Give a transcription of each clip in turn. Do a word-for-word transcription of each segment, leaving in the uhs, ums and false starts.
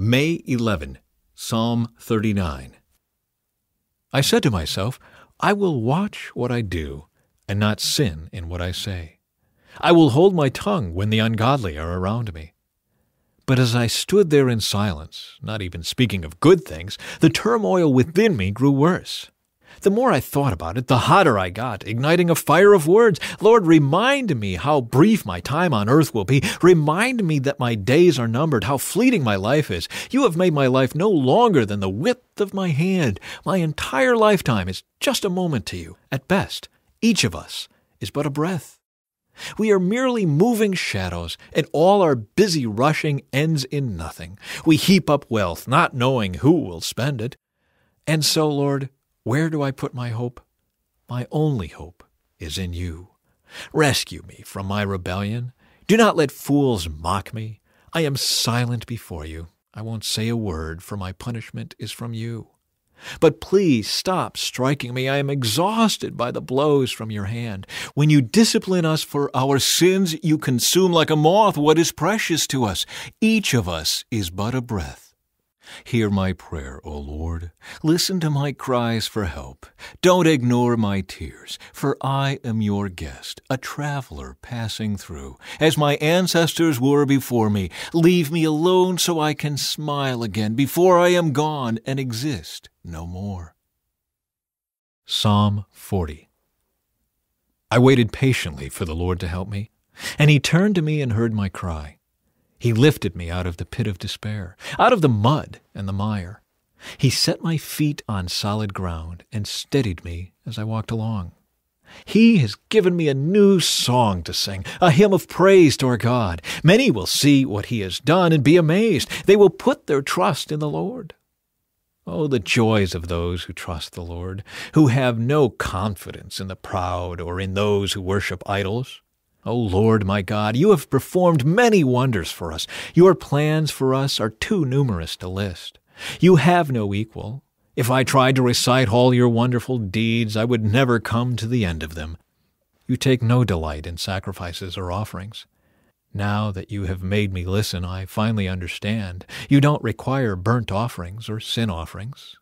May eleventh, Psalm thirty-nine. I said to myself, I will watch what I do and not sin in what I say. I will hold my tongue when the ungodly are around me. But as I stood there in silence, not even speaking of good things, the turmoil within me grew worse. The more I thought about it, the hotter I got, igniting a fire of words. Lord, remind me how brief my time on earth will be. Remind me that my days are numbered, how fleeting my life is. You have made my life no longer than the width of my hand. My entire lifetime is just a moment to you. At best, each of us is but a breath. We are merely moving shadows, and all our busy rushing ends in nothing. We heap up wealth, not knowing who will spend it. And so, Lord, where do I put my hope? My only hope is in you. Rescue me from my rebellion. Do not let fools mock me. I am silent before you. I won't say a word, for my punishment is from you. But please stop striking me. I am exhausted by the blows from your hand. When you discipline us for our sins, you consume like a moth what is precious to us. Each of us is but a breath. Hear my prayer, O Lord. Listen to my cries for help. Don't ignore my tears, for I am your guest, a traveler passing through, as my ancestors were before me. Leave me alone so I can smile again before I am gone and exist no more. Psalm forty. I waited patiently for the Lord to help me, and he turned to me and heard my cry. He lifted me out of the pit of despair, out of the mud and the mire. He set my feet on solid ground and steadied me as I walked along. He has given me a new song to sing, a hymn of praise to our God. Many will see what he has done and be amazed. They will put their trust in the Lord. Oh, the joys of those who trust the Lord, who have no confidence in the proud or in those who worship idols. O Lord, my God, you have performed many wonders for us. Your plans for us are too numerous to list. You have no equal. If I tried to recite all your wonderful deeds, I would never come to the end of them. You take no delight in sacrifices or offerings. Now that you have made me listen, I finally understand. You don't require burnt offerings or sin offerings.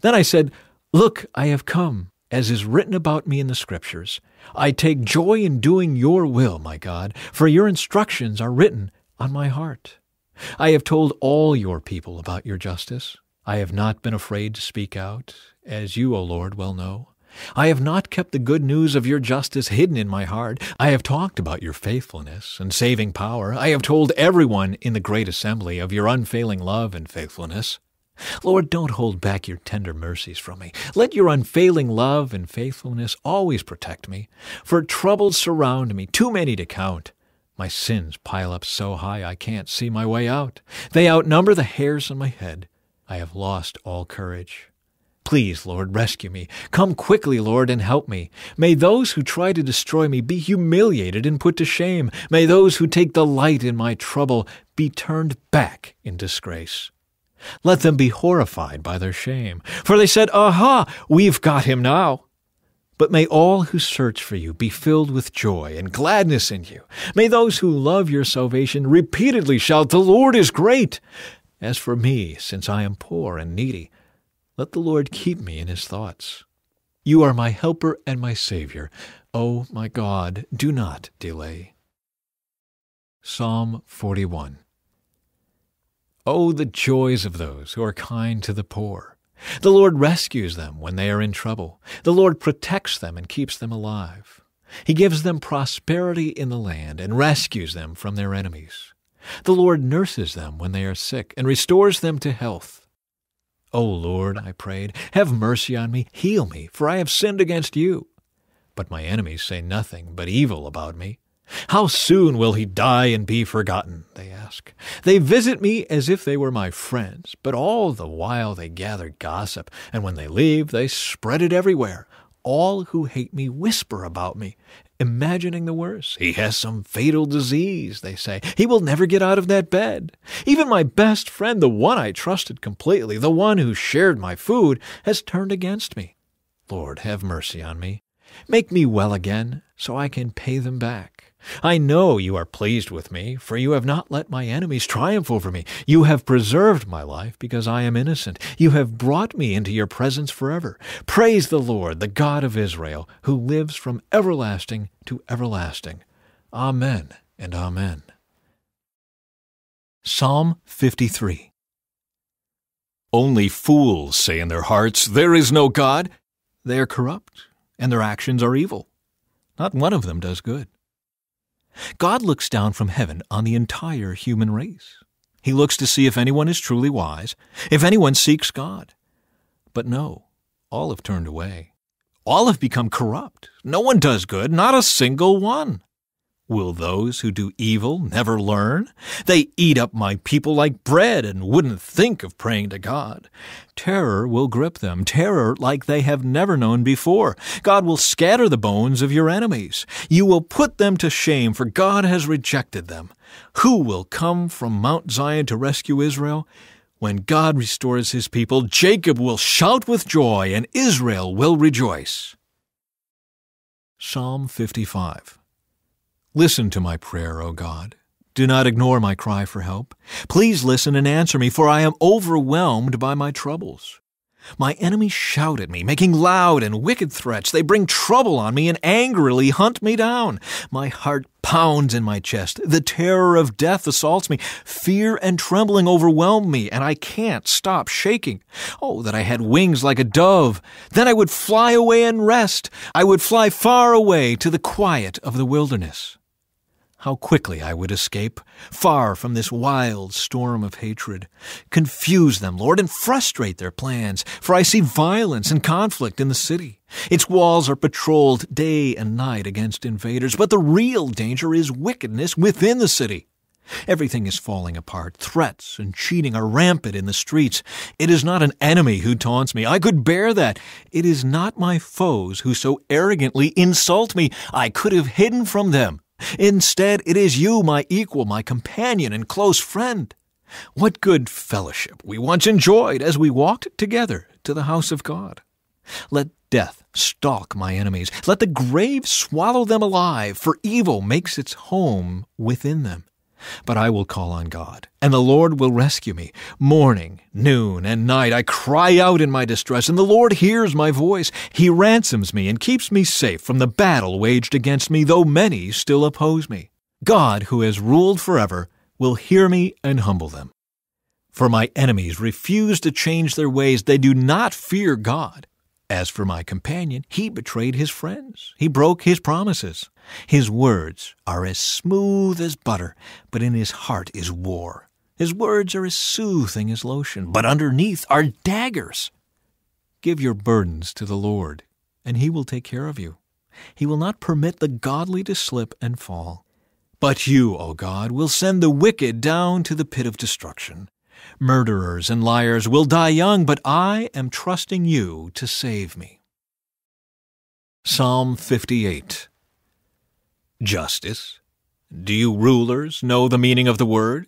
Then I said, Look, I have come, as is written about me in the Scriptures. I take joy in doing your will, my God, for your instructions are written on my heart. I have told all your people about your justice. I have not been afraid to speak out, as you, O Lord, well know. I have not kept the good news of your justice hidden in my heart. I have talked about your faithfulness and saving power. I have told everyone in the great assembly of your unfailing love and faithfulness. Lord, don't hold back your tender mercies from me. Let your unfailing love and faithfulness always protect me. For troubles surround me, too many to count. My sins pile up so high I can't see my way out. They outnumber the hairs on my head. I have lost all courage. Please, Lord, rescue me. Come quickly, Lord, and help me. May those who try to destroy me be humiliated and put to shame. May those who take delight in my trouble be turned back in disgrace. Let them be horrified by their shame, for they said, Aha, we've got him now. But may all who search for you be filled with joy and gladness in you. May those who love your salvation repeatedly shout, The Lord is great. As for me, since I am poor and needy, let the Lord keep me in his thoughts. You are my helper and my Savior. O my God, do not delay. Psalm forty-one. Oh, the joys of those who are kind to the poor! The Lord rescues them when they are in trouble. The Lord protects them and keeps them alive. He gives them prosperity in the land and rescues them from their enemies. The Lord nurses them when they are sick and restores them to health. O Lord, I prayed, have mercy on me, heal me, for I have sinned against you. But my enemies say nothing but evil about me. How soon will he die and be forgotten, they ask. They visit me as if they were my friends, but all the while they gather gossip, and when they leave, they spread it everywhere. All who hate me whisper about me, imagining the worst. He has some fatal disease, they say. He will never get out of that bed. Even my best friend, the one I trusted completely, the one who shared my food, has turned against me. Lord, have mercy on me. Make me well again, so I can pay them back. I know you are pleased with me, for you have not let my enemies triumph over me. You have preserved my life because I am innocent. You have brought me into your presence forever. Praise the Lord, the God of Israel, who lives from everlasting to everlasting. Amen and amen. Psalm fifty-three. Only fools say in their hearts, "There is no God." They are corrupt, and their actions are evil. Not one of them does good. God looks down from heaven on the entire human race. He looks to see if anyone is truly wise, if anyone seeks God. But no, all have turned away. All have become corrupt. No one does good, not a single one. Will those who do evil never learn? They eat up my people like bread and wouldn't think of praying to God. Terror will grip them, terror like they have never known before. God will scatter the bones of your enemies. You will put them to shame, for God has rejected them. Who will come from Mount Zion to rescue Israel? When God restores his people, Jacob will shout with joy and Israel will rejoice. Psalm fifty-five. Listen to my prayer, O God. Do not ignore my cry for help. Please listen and answer me, for I am overwhelmed by my troubles. My enemies shout at me, making loud and wicked threats. They bring trouble on me and angrily hunt me down. My heart pounds in my chest. The terror of death assaults me. Fear and trembling overwhelm me, and I can't stop shaking. Oh, that I had wings like a dove. Then I would fly away and rest. I would fly far away to the quiet of the wilderness. How quickly I would escape, far from this wild storm of hatred. Confuse them, Lord, and frustrate their plans, for I see violence and conflict in the city. Its walls are patrolled day and night against invaders, but the real danger is wickedness within the city. Everything is falling apart. Threats and cheating are rampant in the streets. It is not an enemy who taunts me. I could bear that. It is not my foes who so arrogantly insult me. I could have hidden from them. Instead, it is you, my equal, my companion, and close friend. What good fellowship we once enjoyed as we walked together to the house of God. Let death stalk my enemies. Let the grave swallow them alive, for evil makes its home within them. But I will call on God, and the Lord will rescue me. Morning, noon, and night I cry out in my distress, and the Lord hears my voice. He ransoms me and keeps me safe from the battle waged against me, though many still oppose me. God, who has ruled forever, will hear me and humble them. For my enemies refuse to change their ways. They do not fear God. As for my companion, he betrayed his friends. He broke his promises. His words are as smooth as butter, but in his heart is war. His words are as soothing as lotion, but underneath are daggers. Give your burdens to the Lord, and he will take care of you. He will not permit the godly to slip and fall. But you, O God, will send the wicked down to the pit of destruction. Murderers and liars will die young, but I am trusting you to save me. Psalm fifty-eight. Justice. Do you rulers know the meaning of the word?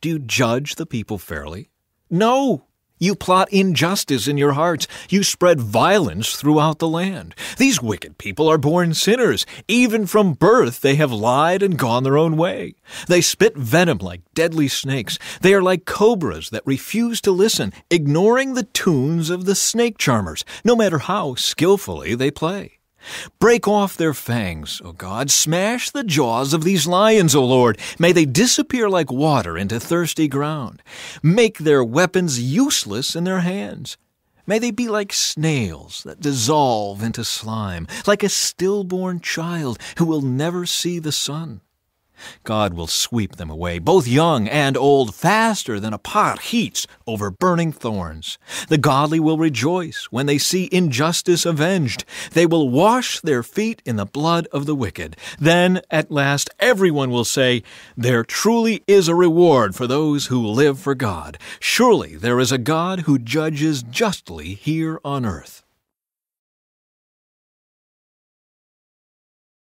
Do you judge the people fairly? No! You plot injustice in your hearts. You spread violence throughout the land. These wicked people are born sinners. Even from birth they have lied and gone their own way. They spit venom like deadly snakes. They are like cobras that refuse to listen, ignoring the tunes of the snake charmers, no matter how skillfully they play. Break off their fangs, O God. Smash the jaws of these lions, O Lord. May they disappear like water into thirsty ground. Make their weapons useless in their hands. May they be like snails that dissolve into slime, like a stillborn child who will never see the sun. God will sweep them away, both young and old, faster than a pot heats over burning thorns. The godly will rejoice when they see injustice avenged. They will wash their feet in the blood of the wicked. Then, at last, everyone will say, "There truly is a reward for those who live for God. Surely there is a God who judges justly here on earth."